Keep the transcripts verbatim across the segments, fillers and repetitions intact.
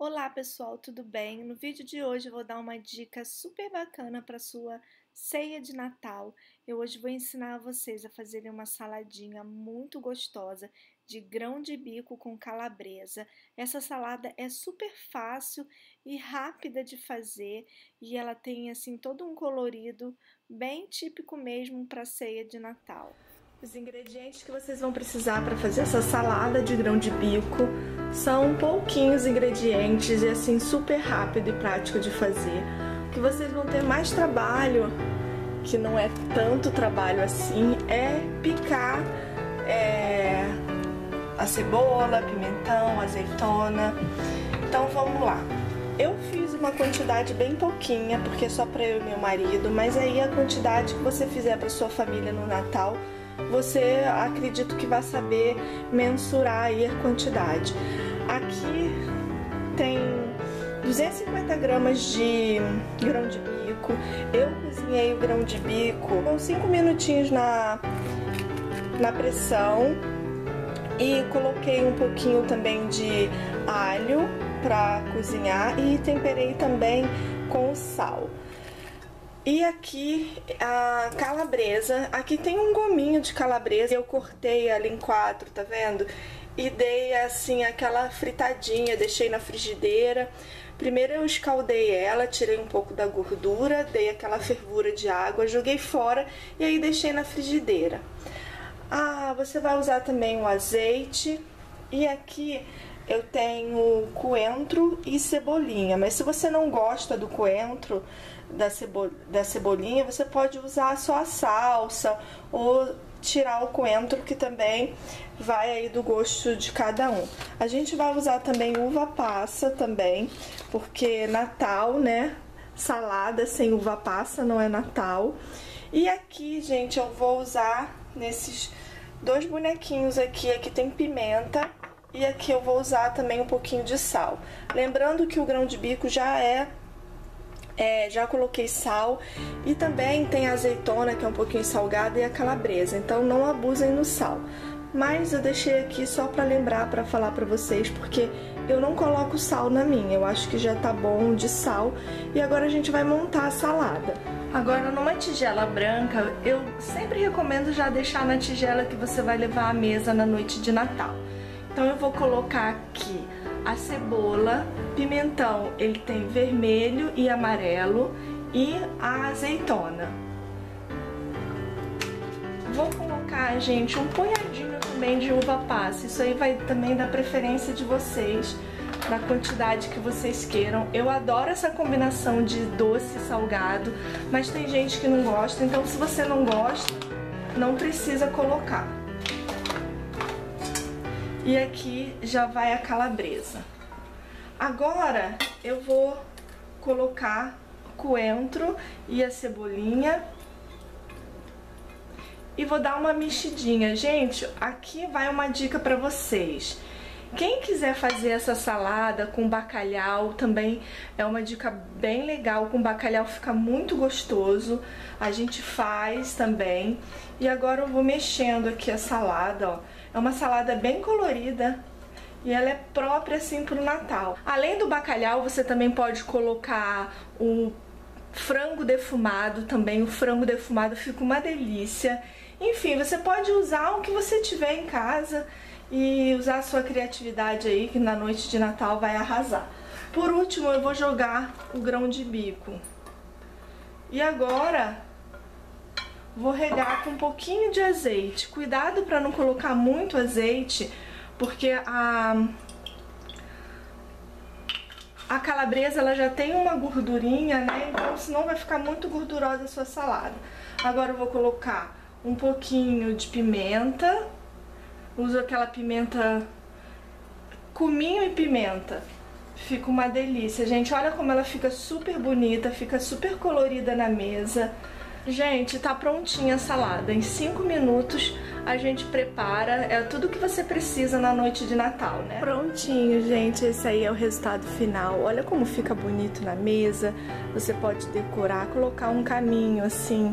Olá pessoal, tudo bem? No vídeo de hoje eu vou dar uma dica super bacana para sua ceia de Natal. Eu hoje vou ensinar a vocês a fazerem uma saladinha muito gostosa de grão de bico com calabresa. Essa salada é super fácil e rápida de fazer e ela tem assim todo um colorido bem típico mesmo para ceia de Natal. Os ingredientes que vocês vão precisar para fazer essa salada de grão de bico são pouquinhos ingredientes e assim super rápido e prático de fazer. O que vocês vão ter mais trabalho, que não é tanto trabalho assim, é picar é, a cebola, pimentão, azeitona. Então vamos lá. Eu fiz uma quantidade bem pouquinha, porque é só para eu e meu marido, mas aí a quantidade que você fizer para sua família no Natal, você acredito que vai saber mensurar aí a quantidade. Aqui tem duzentos e cinquenta gramas de grão de bico. Eu cozinhei o grão de bico com cinco minutinhos na, na pressão e coloquei um pouquinho também de alho para cozinhar e temperei também com sal. E aqui a calabresa, aqui tem um gominho de calabresa, eu cortei ela em quatro, tá vendo? E dei assim aquela fritadinha, deixei na frigideira. Primeiro eu escaldei ela, tirei um pouco da gordura, dei aquela fervura de água, joguei fora e aí deixei na frigideira. Ah, você vai usar também o azeite e aqui eu tenho coentro e cebolinha, mas se você não gosta do coentro, da, cebo da cebolinha, você pode usar só a salsa ou tirar o coentro, que também vai aí do gosto de cada um. A gente vai usar também uva passa também, porque Natal, né? Salada sem uva passa não é Natal. E aqui, gente, eu vou usar nesses dois bonequinhos aqui, aqui tem pimenta. E aqui eu vou usar também um pouquinho de sal. Lembrando que o grão de bico já é, é... já coloquei sal. E também tem a azeitona, que é um pouquinho salgada, e a calabresa. Então não abusem no sal. Mas eu deixei aqui só pra lembrar, pra falar pra vocês, porque eu não coloco sal na minha. Eu acho que já tá bom de sal. E agora a gente vai montar a salada. Agora, numa tigela branca, eu sempre recomendo já deixar na tigela que você vai levar à mesa na noite de Natal. Então eu vou colocar aqui a cebola, pimentão, ele tem vermelho e amarelo, e a azeitona. Vou colocar, gente, um punhadinho também de uva passa, isso aí vai também da preferência de vocês, da quantidade que vocês queiram. Eu adoro essa combinação de doce e salgado, mas tem gente que não gosta, então se você não gosta, não precisa colocar. E aqui já vai a calabresa. Agora eu vou colocar o coentro e a cebolinha e vou dar uma mexidinha. Gente, aqui vai uma dica para vocês. Quem quiser fazer essa salada com bacalhau também é uma dica bem legal. Com bacalhau fica muito gostoso. A gente faz também. E agora eu vou mexendo aqui a salada, ó. É uma salada bem colorida e ela é própria assim pro Natal. Além do bacalhau, você também pode colocar o frango defumado também. O frango defumado fica uma delícia. Enfim, você pode usar o que você tiver em casa e usar a sua criatividade aí, que na noite de Natal vai arrasar. Por último, eu vou jogar o grão de bico. E agora vou regar com um pouquinho de azeite. Cuidado para não colocar muito azeite, porque a a calabresa ela já tem uma gordurinha, né? Então senão vai ficar muito gordurosa a sua salada. Agora eu vou colocar um pouquinho de pimenta. Uso aquela pimenta, cominho e pimenta. Fica uma delícia, gente. Olha como ela fica super bonita, fica super colorida na mesa. Gente, tá prontinha a salada. Em cinco minutos a gente prepara. É tudo que você precisa na noite de Natal, né? Prontinho, gente. Esse aí é o resultado final. Olha como fica bonito na mesa. Você pode decorar, colocar um caminho assim,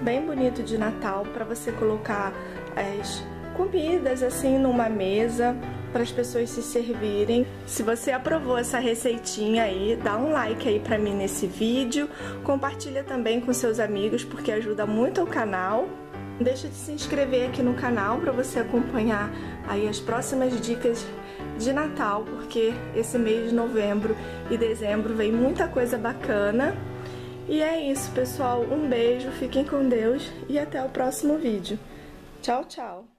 bem bonito de Natal, pra você colocar as comidas assim numa mesa para as pessoas se servirem. Se você aprovou essa receitinha aí, dá um like aí para mim nesse vídeo, compartilha também com seus amigos porque ajuda muito o canal. Não deixa de se inscrever aqui no canal para você acompanhar aí as próximas dicas de Natal, porque esse mês de novembro e dezembro vem muita coisa bacana. E é isso, pessoal. Um beijo, fiquem com Deus e até o próximo vídeo. Tchau, tchau!